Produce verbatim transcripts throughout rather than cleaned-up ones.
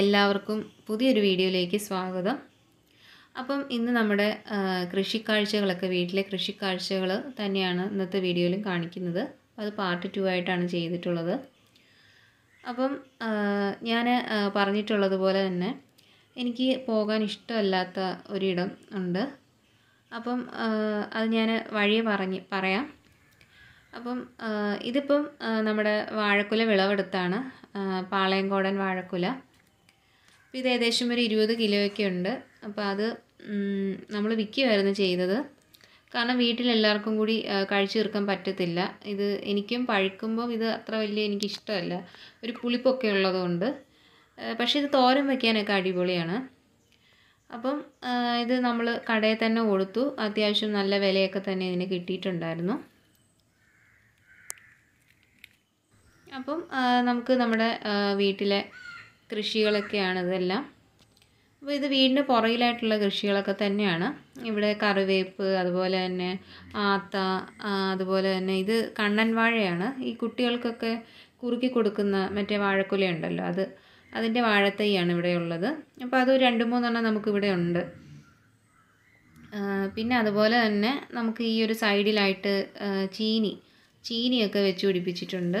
എല്ലാവർക്കും പുതിയൊരു വീഡിയോയിലേക്ക് സ്വാഗതം. അപ്പം ഇന്ന് നമ്മുടെ കൃഷിക്കാഴ്ചകളൊക്കെ വീട്ടിലെ കൃഷിക്കാഴ്ചകൾ തന്നെയാണ് ഇന്നത്തെ വീഡിയോയിലും കാണിക്കുന്നത്. അത് പാർട്ട് ടു ആയിട്ടാണ് ചെയ്തിട്ടുള്ളത്. അപ്പം ഞാൻ പറഞ്ഞിട്ടുള്ളതുപോലെ തന്നെ എനിക്ക് പോകാൻ ഇഷ്ടമല്ലാത്ത ഒരിടം ഉണ്ട്. അപ്പം അത് ഞാൻ വഴിയെ പറഞ്ഞ് പറയാം. അപ്പം ഇതിപ്പം നമ്മുടെ വാഴക്കുല വിളവെടുത്താണ്, പാളയംകോടൻ വാഴക്കുല. അപ്പോൾ ഇത് ഏകദേശം ഒരു ഇരുപത് കിലോയൊക്കെ ഉണ്ട്. അപ്പോൾ അത് നമ്മൾ വിൽക്കുകയായിരുന്നു ചെയ്തത്, കാരണം വീട്ടിലെല്ലാവർക്കും കൂടി കഴിച്ചു തീർക്കാൻ പറ്റത്തില്ല. ഇത് എനിക്കും പഴുക്കുമ്പം ഇത് അത്ര വലിയ എനിക്കിഷ്ടമല്ല, ഒരു പുളിപ്പൊക്കെ ഉള്ളതുകൊണ്ട്. പക്ഷേ ഇത് തോരൻ വയ്ക്കാനൊക്കെ അടിപൊളിയാണ്. അപ്പം ഇത് നമ്മൾ കടയിൽ തന്നെ കൊടുത്തു, അത്യാവശ്യം നല്ല വിലയൊക്കെ തന്നെ ഇതിന് കിട്ടിയിട്ടുണ്ടായിരുന്നു. അപ്പം നമുക്ക് നമ്മുടെ വീട്ടിലെ കൃഷികളൊക്കെയാണ് ഇതെല്ലാം. അപ്പോൾ ഇത് വീടിൻ്റെ പുറകിലായിട്ടുള്ള കൃഷികളൊക്കെ തന്നെയാണ്. ഇവിടെ കറിവേപ്പ്, അതുപോലെ തന്നെ ആത്ത, അതുപോലെ തന്നെ ഇത് കണ്ണൻ വാഴയാണ്. ഈ കുട്ടികൾക്കൊക്കെ കുറുക്കി കൊടുക്കുന്ന മറ്റേ വാഴക്കുലയുണ്ടല്ലോ, അത് അതിൻ്റെ വാഴത്തൈയാണ് ഇവിടെ ഉള്ളത്. അപ്പോൾ അത് രണ്ട് മൂന്നെണ്ണം നമുക്കിവിടെ ഉണ്ട്. പിന്നെ അതുപോലെ തന്നെ നമുക്ക് ഈ ഒരു സൈഡിലായിട്ട് ചീനി ചീനിയൊക്കെ വെച്ച് പിടിപ്പിച്ചിട്ടുണ്ട്.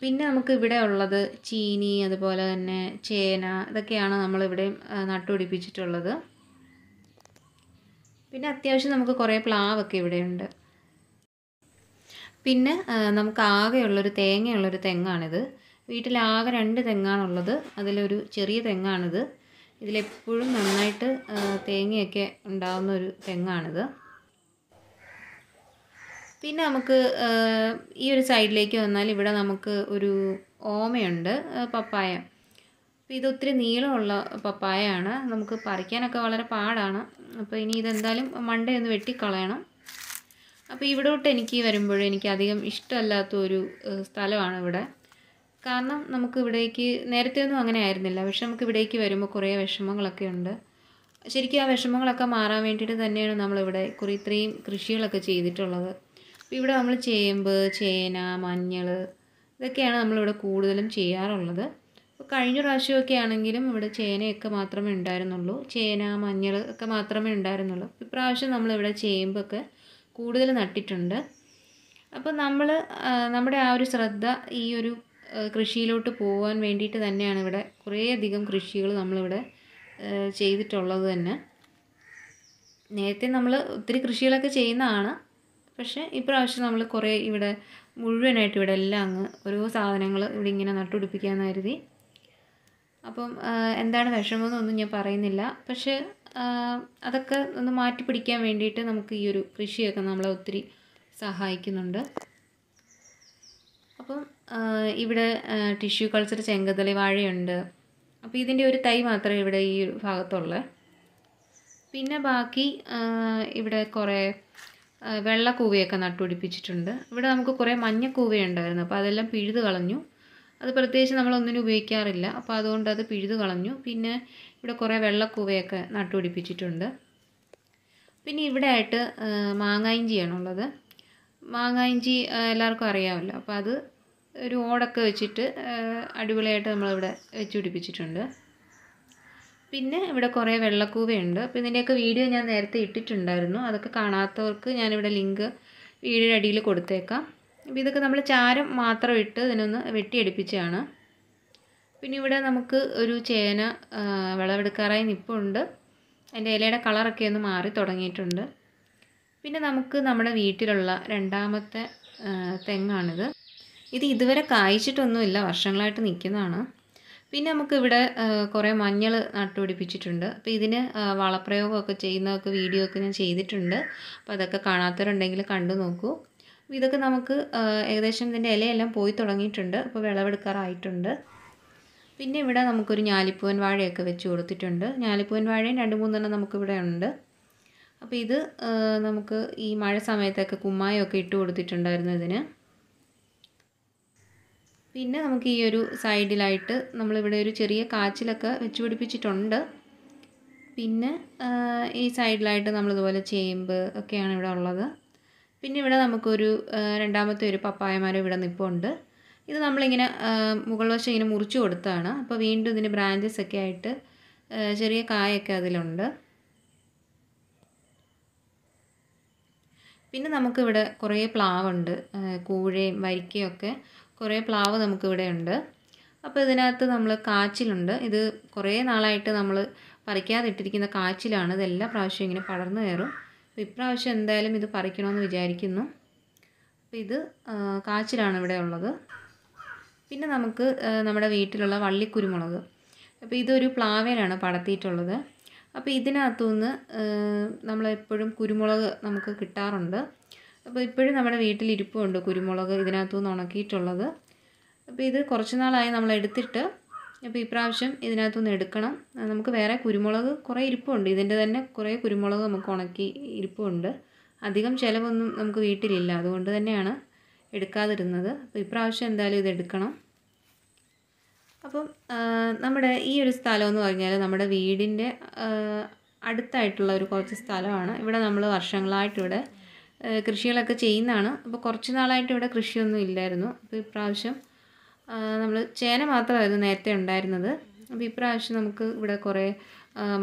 പിന്നെ നമുക്ക് ഇവിടെ ഉള്ളത് ചീനി, അതുപോലെ തന്നെ ചേന, ഇതൊക്കെയാണ് നമ്മളിവിടെ നട്ടുപിടിപ്പിച്ചിട്ടുള്ളത്. പിന്നെ അത്യാവശ്യം നമുക്ക് കുറേ പ്ലാവൊക്കെ ഇവിടെയുണ്ട്. പിന്നെ നമുക്ക് ആകെയുള്ളൊരു തേങ്ങയുള്ളൊരു തെങ്ങാണിത്. വീട്ടിലാകെ രണ്ട് തെങ്ങാണുള്ളത്, അതിലൊരു ചെറിയ തെങ്ങാണിത്. ഇതിലെപ്പോഴും നന്നായിട്ട് തേങ്ങയൊക്കെ ഉണ്ടാകുന്ന ഒരു തെങ്ങാണിത്. പിന്നെ നമുക്ക് ഈ ഒരു സൈഡിലേക്ക് വന്നാൽ ഇവിടെ നമുക്ക് ഒരു ഓമയുണ്ട്, പപ്പായ. അപ്പോൾ ഇത് ഒത്തിരി നീളമുള്ള പപ്പായയാണ്, നമുക്ക് പറിക്കാനൊക്കെ വളരെ പാടാണ്. അപ്പോൾ ഇനി ഇതെന്തായാലും മണ്ടയൊന്ന് വെട്ടിക്കളയണം. അപ്പോൾ ഇവിടോട്ട് എനിക്ക് വരുമ്പോഴും എനിക്ക് അധികം ഇഷ്ടമല്ലാത്ത ഒരു സ്ഥലമാണ് ഇവിടെ. കാരണം നമുക്ക് ഇവിടേക്ക് നേരത്തെയൊന്നും അങ്ങനെ ആയിരുന്നില്ല, പക്ഷെ നമുക്ക് ഇവിടേക്ക് വരുമ്പോൾ കുറേ വിഷമങ്ങളൊക്കെ ഉണ്ട്. ശരിക്കും ആ വിഷമങ്ങളൊക്കെ മാറാൻ വേണ്ടിയിട്ട് തന്നെയാണ് നമ്മളിവിടെ കുറേ ഇത്രയും കൃഷികളൊക്കെ ചെയ്തിട്ടുള്ളത്. ഇവിടെ നമ്മൾ ചേമ്പ്, ചേന, മഞ്ഞൾ, ഇതൊക്കെയാണ് നമ്മളിവിടെ കൂടുതലും ചെയ്യാറുള്ളത്. ഇപ്പോൾ കഴിഞ്ഞ പ്രാവശ്യമൊക്കെ ആണെങ്കിലും ഇവിടെ ചേനയൊക്കെ മാത്രമേ ഉണ്ടായിരുന്നുള്ളൂ, ചേന, മഞ്ഞൾ ഒക്കെ മാത്രമേ ഉണ്ടായിരുന്നുള്ളൂ. ഇപ്രാവശ്യം നമ്മളിവിടെ ചേമ്പൊക്കെ കൂടുതൽ നട്ടിട്ടുണ്ട്. അപ്പോൾ നമ്മൾ നമ്മുടെ ആ ഒരു ശ്രദ്ധ ഈ ഒരു കൃഷിയിലോട്ട് പോകാൻ വേണ്ടിയിട്ട് തന്നെയാണ് ഇവിടെ കുറേയധികം കൃഷികൾ നമ്മളിവിടെ ചെയ്തിട്ടുള്ളത് തന്നെ. നേരത്തെ നമ്മൾ ഒത്തിരി കൃഷികളൊക്കെ ചെയ്യുന്നതാണ്, പക്ഷേ ഇപ്രാവശ്യം നമ്മൾ കുറേ ഇവിടെ മുഴുവനായിട്ട് ഇവിടെ എല്ലാം അങ്ങ് ഓരോ സാധനങ്ങൾ ഇവിടെ ഇങ്ങനെ നട്ടുപിടിപ്പിക്കാമെന്ന് കരുതി. അപ്പം എന്താണ് വിഷമമെന്നൊന്നും ഞാൻ പറയുന്നില്ല, പക്ഷേ അതൊക്കെ ഒന്ന് മാറ്റി പിടിക്കാൻ വേണ്ടിയിട്ട് നമുക്ക് ഈ ഒരു കൃഷിയൊക്കെ നമ്മളെ ഒത്തിരി സഹായിക്കുന്നുണ്ട്. അപ്പം ഇവിടെ ടിഷ്യൂ കൾച്ചർ ചെങ്കതളി വാഴയുണ്ട്. അപ്പോൾ ഇതിൻ്റെ ഒരു തൈ മാത്രമേ ഇവിടെ ഈ ഭാഗത്തുള്ളൂ. പിന്നെ ബാക്കി ഇവിടെ കുറേ വെള്ളക്കൂവയൊക്കെ നട്ടുപിടിപ്പിച്ചിട്ടുണ്ട്. ഇവിടെ നമുക്ക് കുറേ മഞ്ഞക്കൂവയുണ്ടായിരുന്നു, അപ്പോൾ അതെല്ലാം പിഴുത് കളഞ്ഞു. അത് പ്രത്യേകിച്ച് നമ്മളൊന്നിനും ഉപയോഗിക്കാറില്ല, അപ്പോൾ അതുകൊണ്ട് അത് പിഴുത് കളഞ്ഞു. പിന്നെ ഇവിടെ കുറേ വെള്ളക്കൂവയൊക്കെ നട്ടുപിടിപ്പിച്ചിട്ടുണ്ട്. പിന്നെ ഇവിടെ ആയിട്ട് മാങ്ങായിഞ്ചിയാണുള്ളത്. മാങ്ങായിഞ്ചി എല്ലാവർക്കും അറിയാമല്ലോ, അപ്പോൾ അത് ഒരു ഓടൊക്കെ വെച്ചിട്ട് അടിപൊളിയായിട്ട് നമ്മളിവിടെ വെച്ച് പിടിപ്പിച്ചിട്ടുണ്ട്. പിന്നെ ഇവിടെ കുറേ വെള്ളക്കൂവയുണ്ട്. അപ്പോൾ ഇതിൻ്റെയൊക്കെ വീഡിയോ ഞാൻ നേരത്തെ ഇട്ടിട്ടുണ്ടായിരുന്നു, അതൊക്കെ കാണാത്തവർക്ക് ഞാനിവിടെ ലിങ്ക് വീഡിയോയുടെ അടിയിൽ കൊടുത്തേക്കാം. അപ്പോൾ ഇതൊക്കെ നമ്മൾ ചാരം മാത്രം ഇട്ട് ഇതിനൊന്ന് വെട്ടിയെടുപ്പിച്ചാണ്. പിന്നെ ഇവിടെ നമുക്ക് ഒരു ചേന വിളവെടുക്കാറായി നിൽപ്പുണ്ട്. അതിൻ്റെ ഇലയുടെ കളറൊക്കെ ഒന്ന് മാറി തുടങ്ങിയിട്ടുണ്ട്. പിന്നെ നമുക്ക് നമ്മുടെ വീട്ടിലുള്ള രണ്ടാമത്തെ തെങ്ങാണിത്. ഇത് ഇതുവരെ കായ്ച്ചിട്ടൊന്നുമില്ല, വർഷങ്ങളായിട്ട് നിൽക്കുന്നതാണ്. പിന്നെ നമുക്കിവിടെ കുറേ മഞ്ഞൾ നട്ടുപിടിപ്പിച്ചിട്ടുണ്ട്. അപ്പോൾ ഇതിന് വളപ്രയോഗമൊക്കെ ചെയ്യുന്നതൊക്കെ വീഡിയോ ഒക്കെ ഞാൻ ചെയ്തിട്ടുണ്ട്. അപ്പോൾ അതൊക്കെ കാണാത്തവരുണ്ടെങ്കിൽ കണ്ടു നോക്കൂ. അപ്പോൾ ഇതൊക്കെ നമുക്ക് ഏകദേശം ഇതിൻ്റെ ഇലയെല്ലാം പോയി തുടങ്ങിയിട്ടുണ്ട്, അപ്പോൾ വിളവെടുക്കാറായിട്ടുണ്ട്. പിന്നെ ഇവിടെ നമുക്ക് ഒരു ഞാലിപ്പൂവൻ വാഴയൊക്കെ വെച്ച് കൊടുത്തിട്ടുണ്ട്. ഞാലിപ്പൂവൻ വാഴയും രണ്ട് മൂന്നെണ്ണം നമുക്ക് ഇവിടെ ഉണ്ട്. അപ്പോൾ ഇത് നമുക്ക് ഈ മഴ സമയത്തൊക്കെ കുമ്മായമൊക്കെ ഇട്ട് കൊടുത്തിട്ടുണ്ടായിരുന്നു ഇതിന്. പിന്നെ നമുക്ക് ഈ ഒരു സൈഡിലായിട്ട് നമ്മളിവിടെ ഒരു ചെറിയ കാച്ചിലൊക്കെ വെച്ച് പിടിപ്പിച്ചിട്ടുണ്ട്. പിന്നെ ഈ സൈഡിലായിട്ട് നമ്മളിതുപോലെ ചേമ്പ് ഒക്കെയാണ് ഇവിടെ ഉള്ളത്. പിന്നെ ഇവിടെ നമുക്കൊരു രണ്ടാമത്തെ ഒരു പപ്പായമാരം ഇവിടെ നിൽപ്പുണ്ട്. ഇത് നമ്മളിങ്ങനെ മുകൾ വശം ഇങ്ങനെ മുറിച്ച് കൊടുത്താണ്. അപ്പോൾ വീണ്ടും ഇതിന് ബ്രാഞ്ചസ് ഒക്കെ ആയിട്ട് ചെറിയ കായൊക്കെ അതിലുണ്ട്. പിന്നെ നമുക്കിവിടെ കുറേ പ്ലാവുണ്ട്, കൂഴയും വരിക്കയും ഒക്കെ കുറേ പ്ലാവ് നമുക്കിവിടെ ഉണ്ട്. അപ്പോൾ ഇതിനകത്ത് നമ്മൾ കാച്ചിലുണ്ട്. ഇത് കുറേ നാളായിട്ട് നമ്മൾ പറിക്കാതിട്ടിരിക്കുന്ന കാച്ചിലാണ്. ഇതെല്ലാ പ്രാവശ്യം ഇങ്ങനെ പടർന്നു കയറും. അപ്പോൾ ഇപ്രാവശ്യം എന്തായാലും ഇത് പറിക്കണമെന്ന് വിചാരിക്കുന്നു. അപ്പോൾ ഇത് കാച്ചിലാണ് ഇവിടെ ഉള്ളത്. പിന്നെ നമുക്ക് നമ്മുടെ വീട്ടിലുള്ള വള്ളിക്കുരുമുളക്, അപ്പോൾ ഇതൊരു പ്ലാവേലാണ് പടർത്തിയിട്ടുള്ളത്. അപ്പോൾ ഇതിനകത്തുനിന്ന് നമ്മളെപ്പോഴും കുരുമുളക് നമുക്ക് കിട്ടാറുണ്ട്. അപ്പോൾ ഇപ്പോഴും നമ്മുടെ വീട്ടിലിരിപ്പുണ്ട് കുരുമുളക് ഇതിനകത്തുനിന്ന് ഉണക്കിയിട്ടുള്ളത്. അപ്പോൾ ഇത് കുറച്ച് നാളായി നമ്മൾ എടുത്തിട്ട്, അപ്പോൾ ഇപ്രാവശ്യം ഇതിനകത്തുനിന്ന് എടുക്കണം. നമുക്ക് വേറെ കുരുമുളക് കുറേ ഇരിപ്പുണ്ട്, ഇതിൻ്റെ തന്നെ കുറേ കുരുമുളക് നമുക്ക് ഉണക്കി ഇരിപ്പുണ്ട്. അധികം ചിലവൊന്നും നമുക്ക് വീട്ടിലില്ല, അതുകൊണ്ട് തന്നെയാണ് എടുക്കാതിരുന്നത്. അപ്പോൾ ഇപ്രാവശ്യം എന്തായാലും ഇത് എടുക്കണം. അപ്പം നമ്മുടെ ഈ ഒരു സ്ഥലം എന്ന് പറഞ്ഞാൽ നമ്മുടെ വീടിൻ്റെ അടുത്തായിട്ടുള്ള ഒരു കുറച്ച് സ്ഥലമാണ്. ഇവിടെ നമ്മൾ വർഷങ്ങളായിട്ടിവിടെ കൃഷികളൊക്കെ ചെയ്യുന്നതാണ്. അപ്പോൾ കുറച്ച് നാളായിട്ട് ഇവിടെ കൃഷിയൊന്നും ഇല്ലായിരുന്നു. അപ്പോൾ ഇപ്രാവശ്യം നമ്മൾ ചേന മാത്രമായിരുന്നു നേരത്തെ ഉണ്ടായിരുന്നത്. അപ്പോൾ ഇപ്രാവശ്യം നമുക്ക് ഇവിടെ കുറേ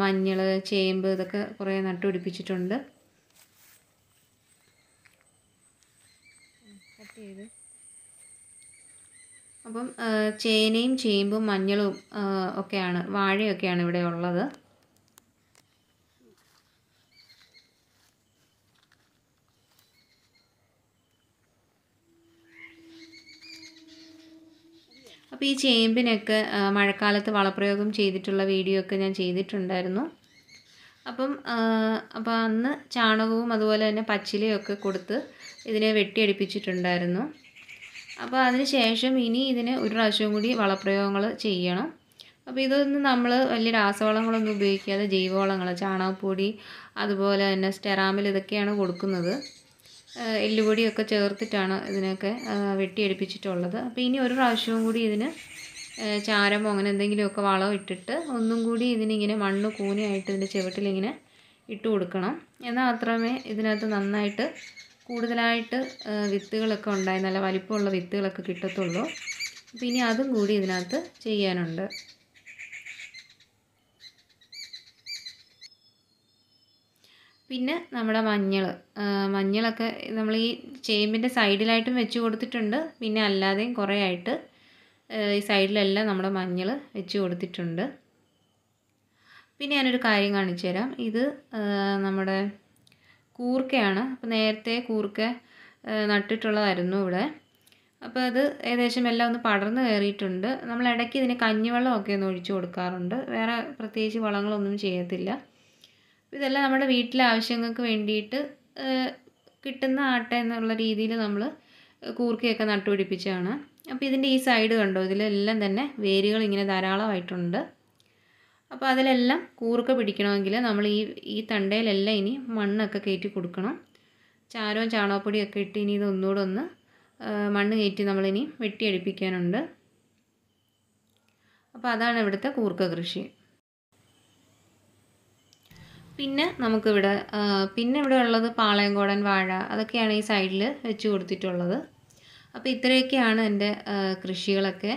മഞ്ഞൾ, ചേമ്പ് ഇതൊക്കെ കുറേ നട്ടുപിടിപ്പിച്ചിട്ടുണ്ട്. അപ്പം ചേനയും ചേമ്പും മഞ്ഞളും ഒക്കെയാണ്, വാഴയൊക്കെയാണ് ഇവിടെ ഉള്ളത്. അപ്പോൾ ഈ ചേമ്പിനൊക്കെ മഴക്കാലത്ത് വളപ്രയോഗം ചെയ്തിട്ടുള്ള വീഡിയോ ഒക്കെ ഞാൻ ചെയ്തിട്ടുണ്ടായിരുന്നു. അപ്പം അപ്പോൾ അന്ന് ചാണകവും അതുപോലെ തന്നെ പച്ചിലയൊക്കെ കൊടുത്ത് ഇതിനെ വെട്ടിയടിപ്പിച്ചിട്ടുണ്ടായിരുന്നു. അപ്പോൾ അതിന് ശേഷം ഇനി ഇതിന് ഒരു പ്രാവശ്യം കൂടി വളപ്രയോഗങ്ങൾ ചെയ്യണം. അപ്പോൾ ഇതൊന്നും നമ്മൾ വലിയ രാസവളങ്ങളൊന്നും ഉപയോഗിക്കാതെ ജൈവവളങ്ങൾ, ചാണകപ്പൊടി അതുപോലെ തന്നെ സ്റ്റെറാമിൽ ഇതൊക്കെയാണ് കൊടുക്കുന്നത്. എല്ലുപൊടിയൊക്കെ ചേർത്തിട്ടാണ് ഇതിനൊക്കെ വെട്ടിയടിപ്പിച്ചിട്ടുള്ളത്. അപ്പോൾ ഇനി ഒരു പ്രാവശ്യവും കൂടി ഇതിന് ചാരമോ അങ്ങനെ എന്തെങ്കിലുമൊക്കെ വളം ഇട്ടിട്ട് ഒന്നും കൂടി ഇതിനിങ്ങനെ മണ്ണ് കൂനയായിട്ട് ഇതിൻ്റെ ചുവട്ടിലിങ്ങനെ ഇട്ട് കൊടുക്കണം. എന്നാൽ മാത്രമേ ഇതിനകത്ത് നന്നായിട്ട് കൂടുതലായിട്ട് വിത്തുകളൊക്കെ ഉണ്ടായി നല്ല വലിപ്പമുള്ള വിത്തുകളൊക്കെ കിട്ടത്തുള്ളൂ. അപ്പോൾ ഇനി അതും കൂടി ഇതിനകത്ത് ചെയ്യാനുണ്ട്. പിന്നെ നമ്മുടെ മഞ്ഞൾ, മഞ്ഞളൊക്കെ നമ്മൾ ഈ ചേമ്പിൻ്റെ സൈഡിലായിട്ടും വെച്ച് കൊടുത്തിട്ടുണ്ട്. പിന്നെ അല്ലാതെയും കുറേ ആയിട്ട് ഈ സൈഡിലെല്ലാം നമ്മുടെ മഞ്ഞൾ വെച്ച് കൊടുത്തിട്ടുണ്ട്. പിന്നെ ഞാനൊരു കാര്യം കാണിച്ചു തരാം. ഇത് നമ്മുടെ കൂർക്കയാണ്. അപ്പോൾ നേരത്തെ കൂർക്ക നട്ടിട്ടുള്ളതായിരുന്നു ഇവിടെ. അപ്പോൾ അത് ഏകദേശം എല്ലാം ഒന്ന് പടർന്നു കയറിയിട്ടുണ്ട്. നമ്മൾ ഇടയ്ക്ക് ഇതിന് കഞ്ഞിവെള്ളമൊക്കെ ഒന്ന് ഒഴിച്ചു കൊടുക്കാറുണ്ട്. വേറെ പ്രത്യേകിച്ച് വളങ്ങളൊന്നും ചെയ്യത്തില്ല. ഇതെല്ലാം നമ്മുടെ വീട്ടിലെ ആവശ്യങ്ങൾക്ക് വേണ്ടിയിട്ട് കിട്ടുന്ന ആട്ട എന്നുള്ള രീതിയിൽ നമ്മൾ കൂർക്കയൊക്കെ നട്ടുപിടിപ്പിച്ചാണ്. അപ്പോൾ ഇതിൻ്റെ ഈ സൈഡ് കണ്ടോ, ഇതിലെല്ലാം തന്നെ വേരുകൾ ഇങ്ങനെ ധാരാളമായിട്ടുണ്ട്. അപ്പോൾ അതിലെല്ലാം കൂർക്ക പിടിക്കണമെങ്കിൽ നമ്മൾ ഈ ഈ തണ്ടയിലെല്ലാം ഇനി മണ്ണൊക്കെ കയറ്റി കൊടുക്കണം. ചാരവും ചാണകപ്പൊടിയൊക്കെ ഇട്ട് ഇനി ഇത് ഒന്നുകൂടെ ഒന്ന് മണ്ണ് കയറ്റി നമ്മളിനി വെട്ടിയടിപ്പിക്കാനുണ്ട്. അപ്പോൾ അതാണ് ഇവിടുത്തെ കൂർക്ക കൃഷി. പിന്നെ നമുക്കിവിടെ പിന്നെ ഇവിടെ ഉള്ളത് പാളയംകോടൻ വാഴ, അതൊക്കെയാണ് ഈ സൈഡിൽ വെച്ച് കൊടുത്തിട്ടുള്ളത്. അപ്പോൾ ഇത്രയൊക്കെയാണ് എൻ്റെ കൃഷികളൊക്കെ.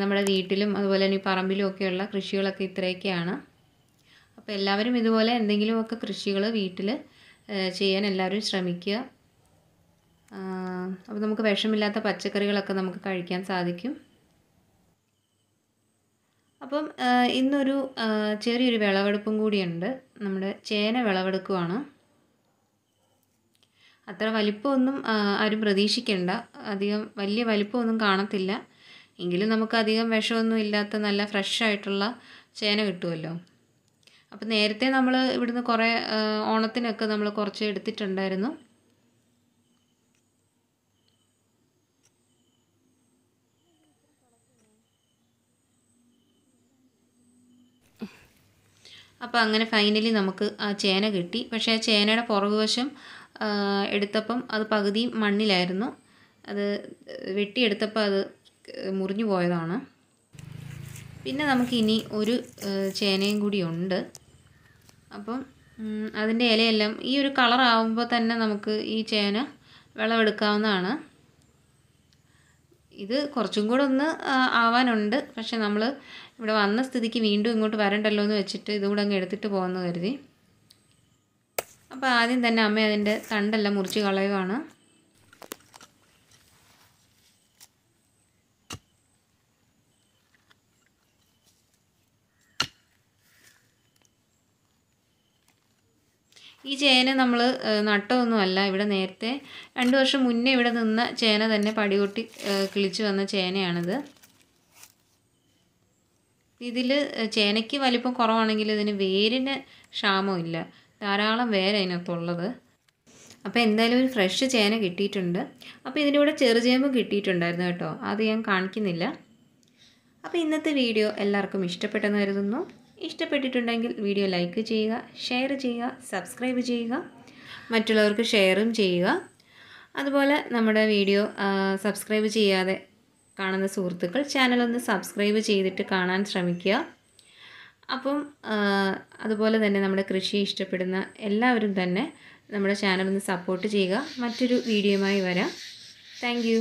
നമ്മുടെ വീട്ടിലും അതുപോലെ തന്നെ പറമ്പിലും ഒക്കെയുള്ള കൃഷികളൊക്കെ ഇത്രയൊക്കെയാണ്. അപ്പോൾ എല്ലാവരും ഇതുപോലെ എന്തെങ്കിലുമൊക്കെ കൃഷികൾ വീട്ടിൽ ചെയ്യാൻ എല്ലാവരും ശ്രമിക്കുക. അപ്പോൾ നമുക്ക് വിഷമില്ലാത്ത പച്ചക്കറികളൊക്കെ നമുക്ക് കഴിക്കാൻ സാധിക്കും. അപ്പം ഇന്നൊരു ചെറിയൊരു വിളവെടുപ്പും കൂടിയുണ്ട്. നമ്മുടെ ചേന വിളവെടുക്കുവാണ്. അത്ര വലിപ്പമൊന്നും ആരും പ്രതീക്ഷിക്കേണ്ട, അധികം വലിയ വലിപ്പമൊന്നും കാണത്തില്ല. എങ്കിലും നമുക്ക് അധികം വിഷമൊന്നും ഇല്ലാത്ത നല്ല ഫ്രഷായിട്ടുള്ള ചേന കിട്ടുമല്ലോ. അപ്പോൾ നേരത്തെ നമ്മൾ ഇവിടുന്ന് കുറേ ഓണത്തിനൊക്കെ നമ്മൾ കുറച്ച് എടുത്തിട്ടുണ്ടായിരുന്നു. അപ്പോൾ അങ്ങനെ ഫൈനലി നമുക്ക് ആ ചേന കിട്ടി. പക്ഷേ ആ ചേനയുടെ പുറകുവശം എടുത്തപ്പം അത് പകുതി മണ്ണിലായിരുന്നു. അത് വെട്ടിയെടുത്തപ്പോൾ അത് മുറിഞ്ഞു പോയതാണ്. പിന്നെ നമുക്കിനി ഒരു ചേനയും കൂടി ഉണ്ട്. അപ്പം അതിൻ്റെ ഇലയെല്ലാം ഈ ഒരു കളറാവുമ്പോൾ തന്നെ നമുക്ക് ഈ ചേന വിളവെടുക്കാവുന്നതാണ്. ഇത് കുറച്ചും കൂടെ ഒന്ന് ആവാനുണ്ട്. പക്ഷേ നമ്മൾ ഇവിടെ വന്ന സ്ഥിതിക്ക് വീണ്ടും ഇങ്ങോട്ട് വരണ്ടല്ലോ എന്ന് വെച്ചിട്ട് ഇതുകൂടെ അങ്ങ് എടുത്തിട്ട് പോകുന്നു കരുതി. അപ്പോൾ ആദ്യം തന്നെ അമ്മ അതിൻ്റെ തണ്ടെല്ലാം മുറിച്ച് കളയുവാണ്. ഈ ചേന നമ്മൾ നട്ടതൊന്നുമല്ല. ഇവിടെ നേരത്തെ രണ്ട് വർഷം മുന്നേ ഇവിടെ നിന്ന ചേന തന്നെ പടികൊട്ടി കിളിച്ചു വന്ന ചേനയാണിത്. ഇതിൽ ചേനയ്ക്ക് വലിപ്പം കുറവാണെങ്കിൽ ഇതിന് വേരിന് ക്ഷാമമില്ല, ധാരാളം വേര് അതിനകത്തുള്ളത്. അപ്പോൾ എന്തായാലും ഒരു ഫ്രഷ് ചേന കിട്ടിയിട്ടുണ്ട്. അപ്പോൾ ഇതിൻ്റെ കൂടെ ചെറുചേമ്പ് കിട്ടിയിട്ടുണ്ടായിരുന്നു കേട്ടോ, അത് ഞാൻ കാണിക്കുന്നില്ല. അപ്പോൾ ഇന്നത്തെ വീഡിയോ എല്ലാവർക്കും ഇഷ്ടപ്പെട്ടെന്ന് കരുതുന്നു. ഇഷ്ടപ്പെട്ടിട്ടുണ്ടെങ്കിൽ വീഡിയോ ലൈക്ക് ചെയ്യുക, ഷെയർ ചെയ്യുക, സബ്സ്ക്രൈബ് ചെയ്യുക, മറ്റുള്ളവർക്ക് ഷെയറും ചെയ്യുക. അതുപോലെ നമ്മുടെ വീഡിയോ സബ്സ്ക്രൈബ് ചെയ്യാതെ കാണുന്ന സുഹൃത്തുക്കൾ ചാനലൊന്ന് സബ്സ്ക്രൈബ് ചെയ്തിട്ട് കാണാൻ ശ്രമിക്കുക. അപ്പം അതുപോലെ തന്നെ നമ്മുടെ കൃഷി ഇഷ്ടപ്പെടുന്ന എല്ലാവരും തന്നെ നമ്മുടെ ചാനലൊന്ന് സപ്പോർട്ട് ചെയ്യുക. മറ്റൊരു വീഡിയോയുമായി വരാം. Thank U.